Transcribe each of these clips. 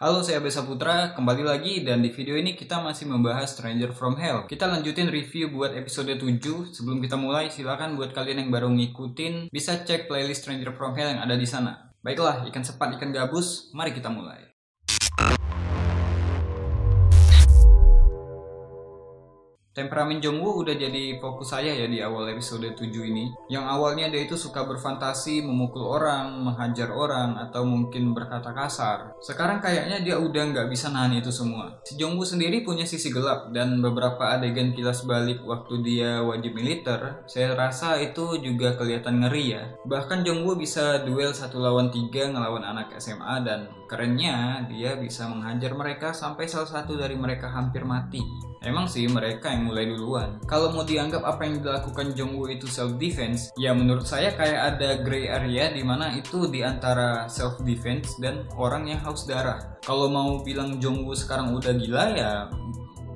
Halo, saya Abay Saputra, kembali lagi dan di video ini kita masih membahas Stranger From Hell. Kita lanjutin review buat episode 7. Sebelum kita mulai, silakan buat kalian yang baru ngikutin bisa cek playlist Stranger From Hell yang ada di sana. Baiklah, ikan sepat, ikan gabus, mari kita mulai. Temperamen Jong-woo udah jadi fokus saya ya di awal episode 7 ini. Yang awalnya dia itu suka berfantasi, memukul orang, menghajar orang, atau mungkin berkata kasar. Sekarang kayaknya dia udah nggak bisa nahan itu semua. Si Jong-woo sendiri punya sisi gelap, dan beberapa adegan kilas balik waktu dia wajib militer, saya rasa itu juga kelihatan ngeri ya. Bahkan Jong-woo bisa duel 1 lawan 3 ngelawan anak SMA, dan kerennya dia bisa menghajar mereka sampai salah satu dari mereka hampir mati. Emang sih mereka yang mulai duluan. Kalau mau dianggap apa yang dilakukan Jong-woo itu self-defense, ya menurut saya kayak ada gray area dimana itu diantara self-defense dan orang yang haus darah. Kalau mau bilang Jong-woo sekarang udah gila ya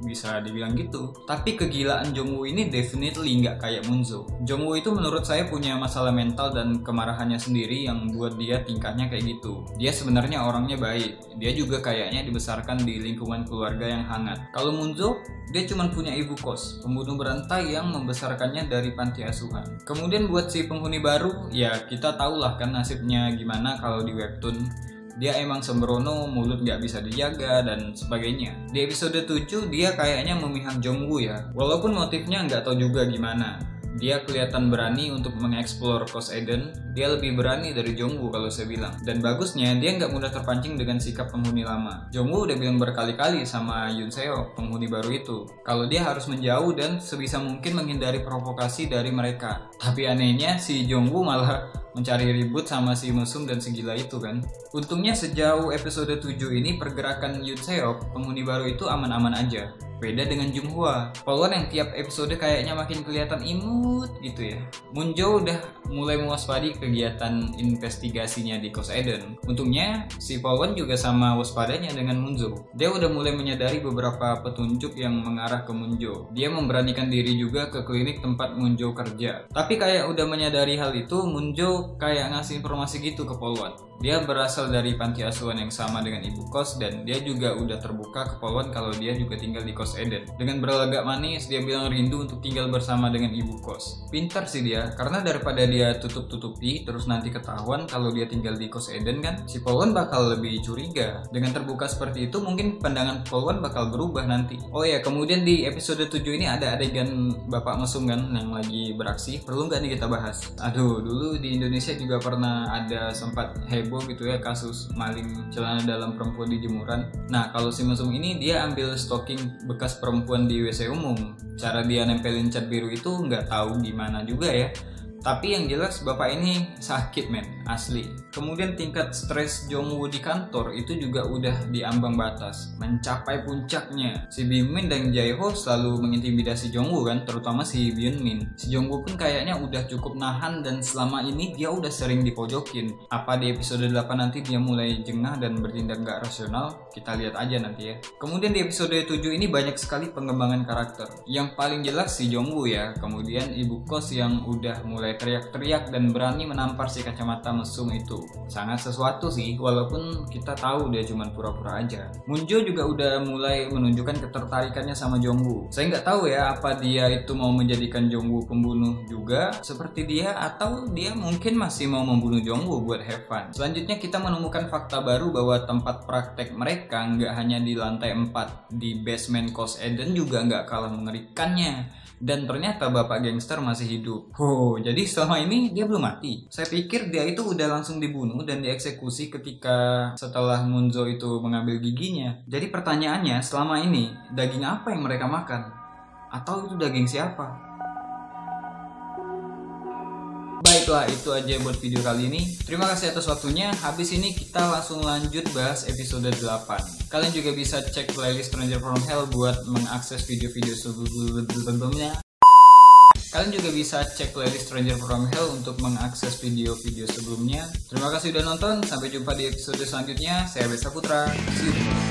bisa dibilang gitu. Tapi kegilaan Jong-woo ini definitely nggak kayak Moon-jo. Jong-woo itu menurut saya punya masalah mental dan kemarahannya sendiri yang buat dia tingkahnya kayak gitu. Dia sebenarnya orangnya baik. Dia juga kayaknya dibesarkan di lingkungan keluarga yang hangat. Kalau Moon-jo, dia cuma punya ibu kos, pembunuh berantai yang membesarkannya dari panti asuhan. Kemudian buat si penghuni baru, ya kita tahulah kan nasibnya gimana kalau di webtoon. Dia emang sembrono, mulut gak bisa dijaga, dan sebagainya. Di episode 7, dia kayaknya memihak Jong-woo ya. Walaupun motifnya nggak tahu juga gimana. Dia kelihatan berani untuk mengeksplor Kos Eden. Dia lebih berani dari Jong-woo kalau saya bilang. Dan bagusnya, dia nggak mudah terpancing dengan sikap penghuni lama. Jong-woo udah bilang berkali-kali sama Yoon-seok, penghuni baru itu. Kalau dia harus menjauh dan sebisa mungkin menghindari provokasi dari mereka. Tapi anehnya, si Jong-woo malah mencari ribut sama si mesum dan segila itu kan. Untungnya sejauh episode 7 ini pergerakan Yoon-seok, penghuni baru itu aman-aman aja. Beda dengan Jung Hua, polwan yang tiap episode kayaknya makin kelihatan imut gitu ya. Moon-jo udah mulai mewaspadai kegiatan investigasinya di Kos Eden. Untungnya si polwan juga sama waspadanya dengan Moon-jo. Dia udah mulai menyadari beberapa petunjuk yang mengarah ke Moon-jo. Dia memberanikan diri juga ke klinik tempat Moon-jo kerja. Tapi kayak udah menyadari hal itu, Moon-jo kayak ngasih informasi gitu ke polwan. Dia berasal dari panti asuhan yang sama dengan ibu kos, dan dia juga udah terbuka ke polwan kalau dia juga tinggal di Kos Eden. Dengan berlagak manis, dia bilang rindu untuk tinggal bersama dengan ibu kos. Pintar sih dia, karena daripada dia tutup-tutupi terus nanti ketahuan kalau dia tinggal di Kos Eden kan, si polwan bakal lebih curiga. Dengan terbuka seperti itu, mungkin pandangan polwan bakal berubah nanti. Oh ya, kemudian di episode 7 ini ada adegan bapak mesum kan yang lagi beraksi. Perlu nggak nih kita bahas? Aduh, dulu di Indonesia juga pernah ada sempat heboh gitu ya kasus maling celana dalam perempuan di jemuran. Nah, kalau si mesum ini dia ambil stocking bekas perempuan di WC umum. Cara dia nempelin cat biru itu nggak tahu gimana juga ya. Tapi yang jelas bapak ini sakit men, asli. Kemudian tingkat stres Jong-woo di kantor itu juga udah di ambang batas, mencapai puncaknya. Si Byun-min dan Jaeho selalu mengintimidasi Jong-woo kan, terutama si Byun-min. Si Jong-woo pun kayaknya udah cukup nahan dan selama ini dia udah sering dipojokin. Apa di episode 8 nanti dia mulai jengah dan bertindak gak rasional? Kita lihat aja nanti ya. Kemudian di episode 7 ini banyak sekali pengembangan karakter. Yang paling jelas si Jong-woo ya, kemudian ibu kos yang udah mulai teriak-teriak dan berani menampar si kacamata mesum itu. Sangat sesuatu sih, walaupun kita tahu dia cuma pura-pura aja. Moon-jo juga udah mulai menunjukkan ketertarikannya sama Jong-woo. Saya nggak tahu ya apa dia itu mau menjadikan Jong-woo pembunuh juga seperti dia, atau dia mungkin masih mau membunuh Jong-woo buat have fun. Selanjutnya kita menemukan fakta baru bahwa tempat praktek mereka nggak hanya di lantai 4, di basement Kos Eden juga nggak kalah mengerikannya. Dan ternyata bapak gangster masih hidup. Oh, jadi selama ini dia belum mati. Saya pikir dia itu udah langsung dibunuh dan dieksekusi ketika setelah Moon-jo itu mengambil giginya. Jadi pertanyaannya, selama ini daging apa yang mereka makan? Atau itu daging siapa? Baiklah, itu aja buat video kali ini. Terima kasih atas waktunya. Habis ini kita langsung lanjut bahas episode 8. Kalian juga bisa cek playlist Stranger From Hell buat mengakses video-video sebelumnya. Kalian juga bisa cek playlist Stranger From Hell untuk mengakses video-video sebelumnya. Terima kasih sudah nonton. Sampai jumpa di episode selanjutnya. Saya Abay Saputra. See you.